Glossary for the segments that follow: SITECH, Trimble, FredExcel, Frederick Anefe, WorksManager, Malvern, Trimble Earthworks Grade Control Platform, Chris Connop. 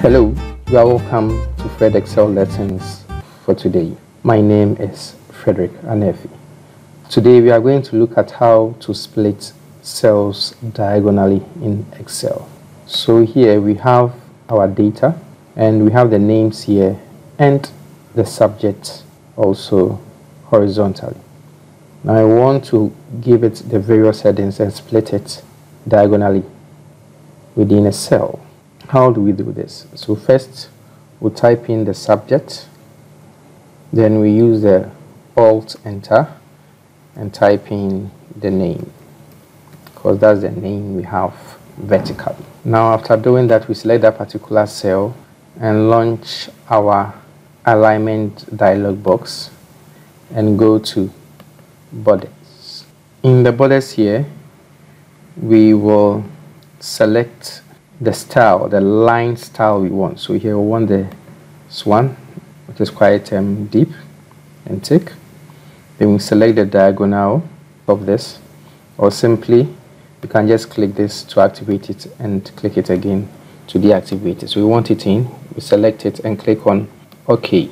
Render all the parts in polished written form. Hello, welcome to FredExcel lessons for today. My name is Frederick Anefe. Today we are going to look at how to split cells diagonally in Excel. So here we have our data and we have the names here and the subject also horizontally. Now I want to give it the various headings and split it diagonally within a cell. How do we do this? So first, we'll type in the subject. Then we use the Alt-Enter and type in the name, because that's the name we have vertically. Now after doing that, we select that particular cell and launch our alignment dialog box and go to borders. In the borders here, we will select the style, the line style we want. So here we want this one, which is quite deep and thick. Then we select the diagonal of this, or simply you can just click this to activate it and click it again to deactivate it. So we want it in, we select it and click on OK.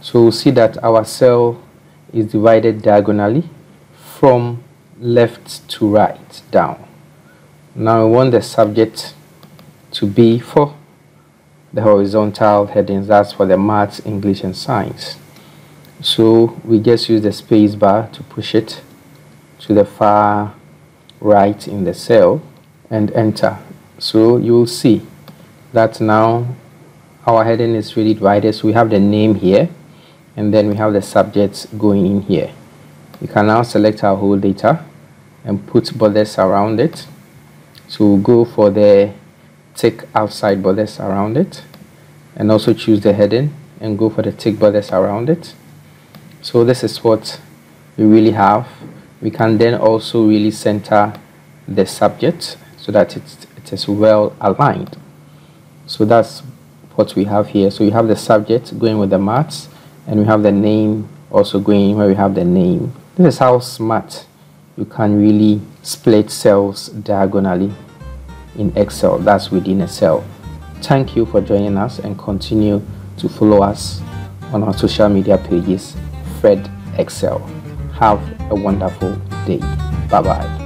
So we'll see that our cell is divided diagonally from left to right down. Now we want the subject to be for the horizontal headings, that's for the maths, English and science. So we just use the space bar to push it to the far right in the cell and enter. So you will see that now our heading is really divided. So we have the name here and then we have the subject going in here. We can now select our whole data and put borders around it. So we'll go for the thick outside borders around it, and also choose the heading and go for the thick borders around it. So this is what we really have. We can then also really center the subject so that it is well aligned. So that's what we have here. So we have the subject going with the maths, and we have the name also going where we have the name. This is how smart you can really split cells diagonally in Excel, that's within a cell. Thank you for joining us, and continue to follow us on our social media pages, FredExcel. Have a wonderful day. Bye bye.